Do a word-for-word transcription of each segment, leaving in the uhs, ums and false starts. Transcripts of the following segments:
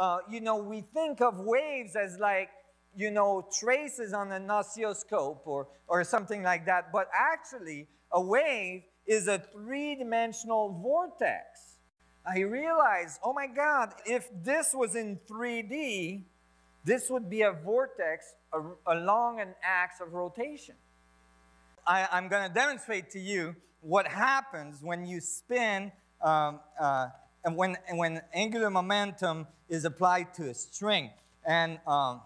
uh, you know, we think of waves as like, you know, traces on an oscilloscope or, or something like that. But actually, a wave is a three-dimensional vortex. I realized, oh my God, if this was in three D, this would be a vortex along an axis of rotation. I, I'm going to demonstrate to you what happens when you spin um, uh, and when, when angular momentum is applied to a string. And, um,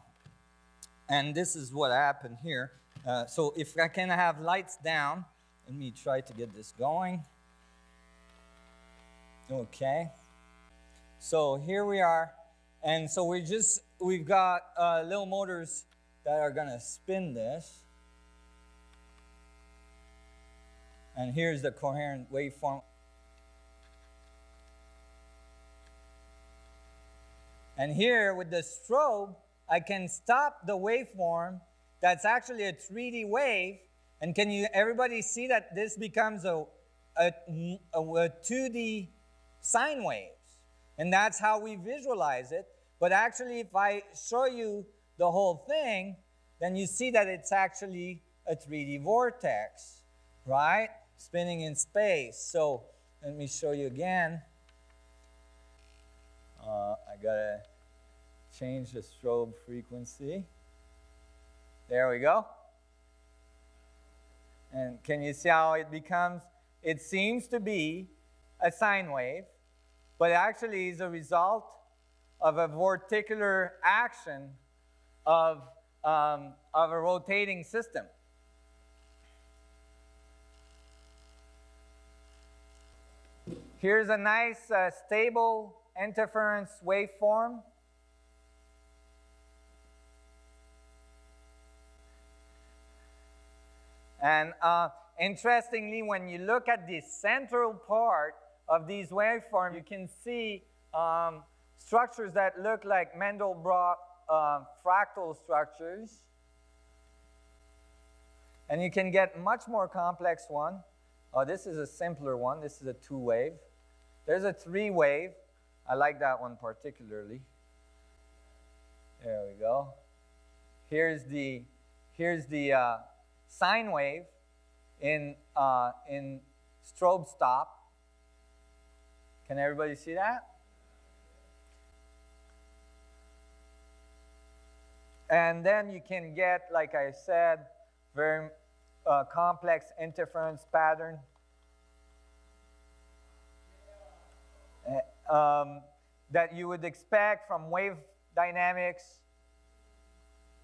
and this is what happened here. Uh, so if I can have lights down, let me try to get this going. Okay. So here we are. And so we just, we've got uh, little motors that are going to spin this. And here's the coherent waveform. And here with the strobe, I can stop the waveform that's actually a three D wave. And can you, everybody see that this becomes a, a, a, a two D sine wave? And that's how we visualize it. But actually, if I show you the whole thing, then you see that it's actually a three D vortex, right? Spinning in space. So let me show you again. Uh, I gotta change the strobe frequency. There we go. And can you see how it becomes? It seems to be a sine wave, but it actually is a result of a vorticular action of, um, of a rotating system. Here's a nice uh, stable interference waveform. And uh, interestingly, when you look at the central part of these waveforms, you can see um, structures that look like Mandelbrot uh, fractal structures. And you can get much more complex one. Oh, this is a simpler one. This is a two wave. There's a three wave. I like that one particularly. There we go. Here's the, here's the uh, sine wave in, uh, in strobe stop. Can everybody see that? And then you can get, like I said, very uh, complex interference pattern. Uh, um, that you would expect from wave dynamics.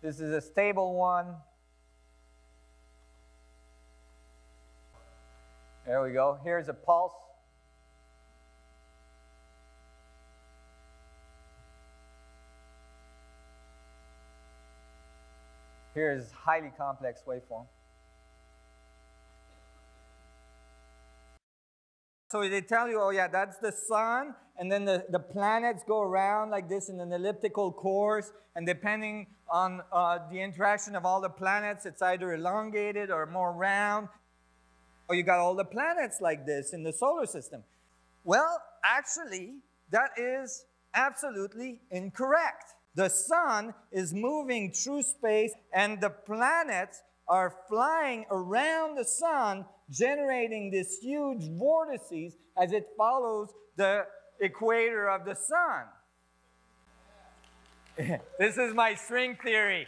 This is a stable one. There we go. Here's a pulse. Here is highly complex waveform. So they tell you, oh yeah, that's the sun, and then the, the planets go around like this in an elliptical course, and depending on uh, the interaction of all the planets, it's either elongated or more round. Or you got all the planets like this in the solar system. Well, actually, that is absolutely incorrect. The sun is moving through space, and the planets are flying around the sun, generating these huge vortices as it follows the equator of the sun. This is my string theory.